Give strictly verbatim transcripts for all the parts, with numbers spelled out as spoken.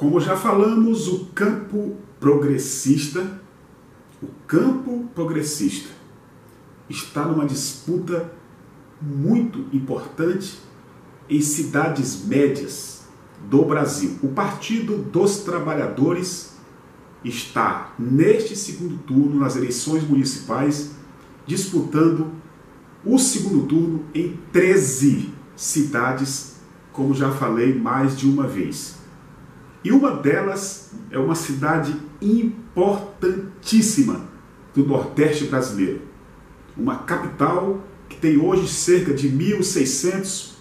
Como já falamos, o campo progressista, o campo progressista está numa disputa muito importante em cidades médias do Brasil. O Partido dos Trabalhadores está, neste segundo turno, nas eleições municipais, disputando o segundo turno em treze cidades, como já falei mais de uma vez. E uma delas é uma cidade importantíssima do Nordeste brasileiro. Uma capital que tem hoje cerca de mil e seiscentos,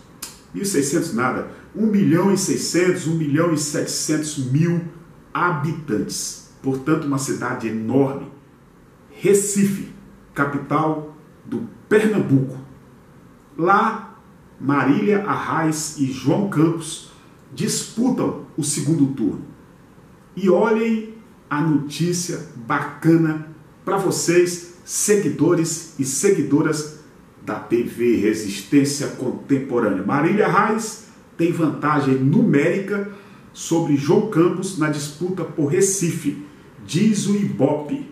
mil e seiscentos nada, um milhão e seiscentos, um milhão e setecentos mil habitantes. Portanto, uma cidade enorme. Recife, capital do Pernambuco. Lá, Marília Arraes e João Campos disputam o segundo turno. E olhem a notícia bacana para vocês, seguidores e seguidoras da T V Resistência Contemporânea. Marília Arraes tem vantagem numérica sobre João Campos na disputa por Recife, diz o Ibope.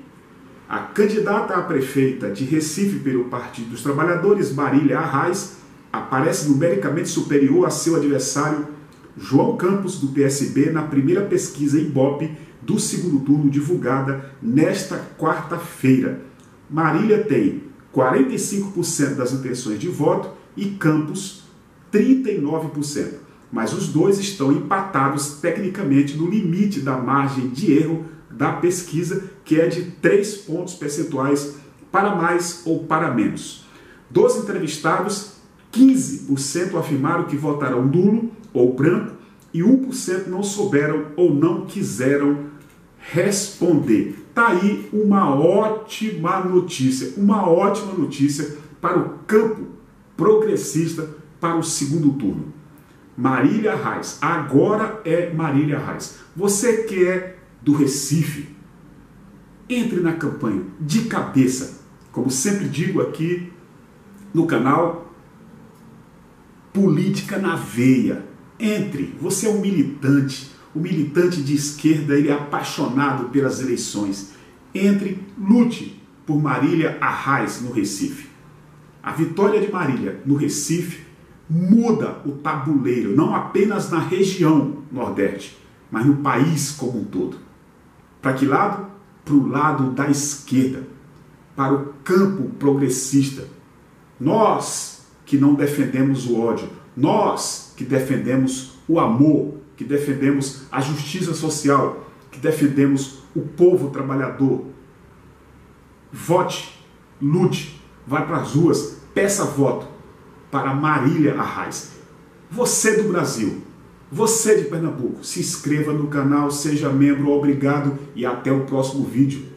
A candidata a prefeita de Recife pelo Partido dos Trabalhadores, Marília Arraes, aparece numericamente superior a seu adversário João Campos, do P S B, na primeira pesquisa Ibope do segundo turno, divulgada nesta quarta-feira. Marília tem quarenta e cinco por cento das intenções de voto e Campos trinta e nove por cento, mas os dois estão empatados tecnicamente no limite da margem de erro da pesquisa, que é de três pontos percentuais para mais ou para menos. Dos entrevistados, quinze por cento afirmaram que votarão nulo ou branco e um por cento não souberam ou não quiseram responder. Tá aí uma ótima notícia, uma ótima notícia para o campo progressista para o segundo turno. Marília Arraes, agora é Marília Arraes. Você que é do Recife, entre na campanha de cabeça, como sempre digo aqui no canal, política na veia. Entre, você é um militante, o militante de esquerda, ele é apaixonado pelas eleições. Entre, lute por Marília Arraes no Recife. A vitória de Marília no Recife muda o tabuleiro, não apenas na região Nordeste, mas no país como um todo. Para que lado? Para o lado da esquerda, para o campo progressista. Nós que não defendemos o ódio, nós que defendemos o amor, que defendemos a justiça social, que defendemos o povo trabalhador. Vote, lute, vai para as ruas, peça voto para Marília Arraes. Você do Brasil, você de Pernambuco, se inscreva no canal, seja membro, obrigado e até o próximo vídeo.